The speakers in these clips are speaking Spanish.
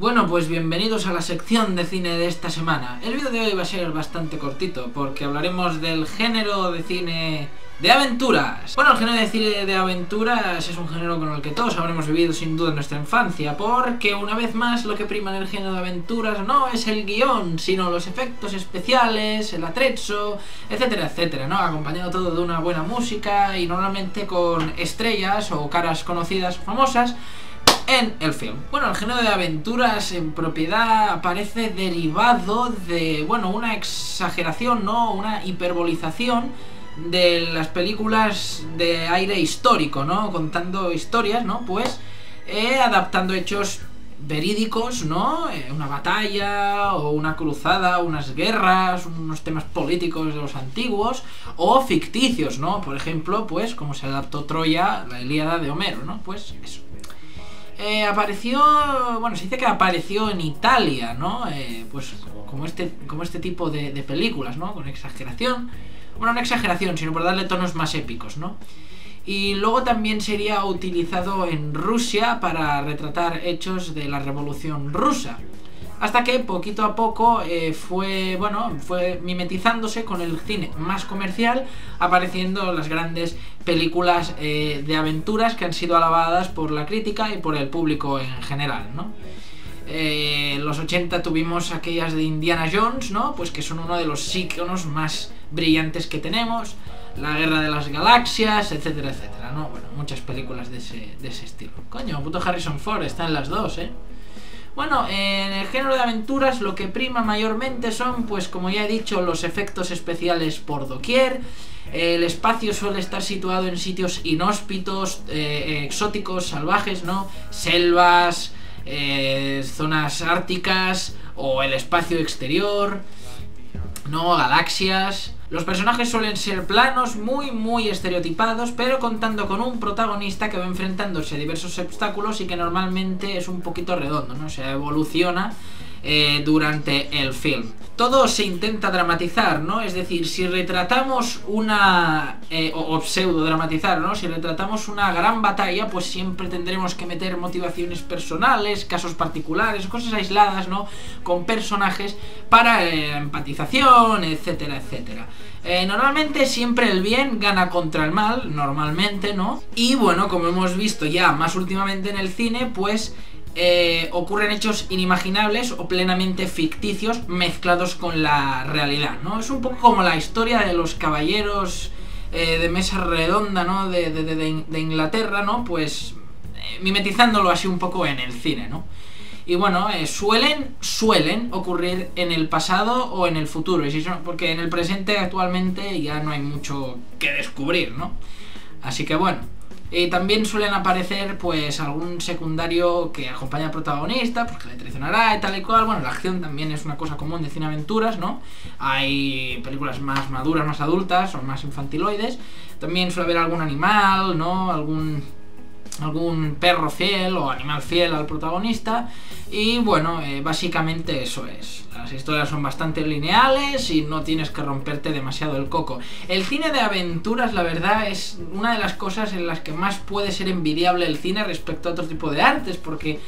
Bueno, pues bienvenidos a la sección de cine de esta semana. El vídeo de hoy va a ser bastante cortito porque hablaremos del género de cine de aventuras. Bueno, el género de cine de aventuras es un género con el que todos habremos vivido sin duda en nuestra infancia, porque una vez más lo que prima en el género de aventuras no es el guión, sino los efectos especiales, el atrezzo, etcétera, etcétera, ¿no? Acompañado todo de una buena música y normalmente con estrellas o caras conocidas o famosas en el film. Bueno, el género de aventuras en propiedad parece derivado de, bueno, una exageración, ¿no? Una hiperbolización de las películas de aire histórico, ¿no? Contando historias, ¿no? Pues adaptando hechos verídicos, ¿no? Una batalla, o una cruzada, unas guerras, unos temas políticos de los antiguos, o ficticios, ¿no? Por ejemplo, pues como se adaptó Troya, la Ilíada de Homero, ¿no? Pues eso. Apareció, bueno, se dice que apareció en Italia, ¿no? Pues como este tipo de películas, ¿no? Con exageración. Bueno, no exageración, sino por darle tonos más épicos, ¿no? Y luego también sería utilizado en Rusia para retratar hechos de la Revolución Rusa. Hasta que poquito a poco fue mimetizándose con el cine más comercial, apareciendo las grandes películas de aventuras que han sido alabadas por la crítica y por el público en general, ¿no? En los 80 tuvimos aquellas de Indiana Jones, ¿no? Pues que son uno de los íconos más brillantes que tenemos, La guerra de las galaxias, etcétera, etcétera, ¿no? Bueno, muchas películas de ese estilo. Coño, puto Harrison Ford, está en las dos, ¿eh? Bueno, en el género de aventuras lo que prima mayormente son, pues como ya he dicho, los efectos especiales por doquier. El espacio suele estar situado en sitios inhóspitos, exóticos, salvajes, ¿no? Selvas, zonas árticas o el espacio exterior, ¿no? Galaxias. Los personajes suelen ser planos, muy muy estereotipados, pero contando con un protagonista que va enfrentándose a diversos obstáculos y que normalmente es un poquito redondo, ¿no? O sea, evoluciona durante el film. Todo se intenta dramatizar, ¿no? Es decir, si retratamos una... o pseudo dramatizar, ¿no? Si retratamos una gran batalla, pues siempre tendremos que meter motivaciones personales, casos particulares, cosas aisladas, ¿no? Con personajes para empatización, etcétera, etcétera. Normalmente siempre el bien gana contra el mal, normalmente, ¿no? Y bueno, como hemos visto ya más últimamente en el cine, pues... ocurren hechos inimaginables o plenamente ficticios mezclados con la realidad, ¿no? Es un poco como la historia de los caballeros de mesa redonda, ¿no? De Inglaterra, ¿no? Pues mimetizándolo así un poco en el cine, ¿no? Y bueno, suelen ocurrir en el pasado o en el futuro, porque en el presente actualmente ya no hay mucho que descubrir, ¿no? Así que bueno. Y también suelen aparecer pues algún secundario que acompaña al protagonista, porque le traicionará y tal y cual. Bueno, la acción también es una cosa común de cineaventuras, ¿no? Hay películas más maduras, más adultas o más infantiloides. También suele haber algún animal, ¿no? Algún perro fiel o animal fiel al protagonista. Y bueno, básicamente eso es. Las historias son bastante lineales y no tienes que romperte demasiado el coco. El cine de aventuras, la verdad, es una de las cosas en las que más puede ser envidiable el cine respecto a otro tipo de artes, porque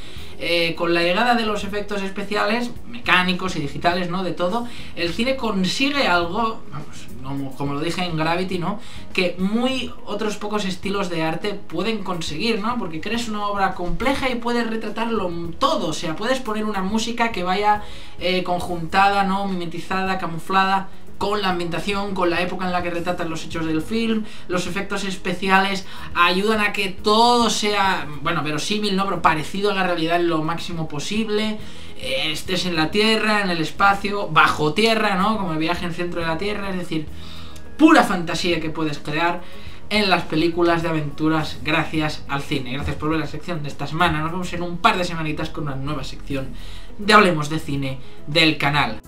con la llegada de los efectos especiales, mecánicos y digitales, ¿no? De todo, el cine consigue algo, vamos, como lo dije en Gravity, ¿no? Que muy otros pocos estilos de arte pueden conseguir, ¿no? Porque creas una obra compleja y puedes retratarlo todo, o sea, puedes poner una música que vaya conjuntada, ¿no? Mimetizada, camuflada con la ambientación, con la época en la que retratan los hechos del film. Los efectos especiales ayudan a que todo sea, bueno, verosímil, ¿no? Pero parecido a la realidad lo máximo posible. Estés en la Tierra, en el espacio, bajo tierra, ¿no? Como el viaje en el centro de la Tierra, es decir, pura fantasía que puedes crear en las películas de aventuras gracias al cine. Gracias por ver la sección de esta semana. Nos vemos en un par de semanitas con una nueva sección de Hablemos de Cine del canal.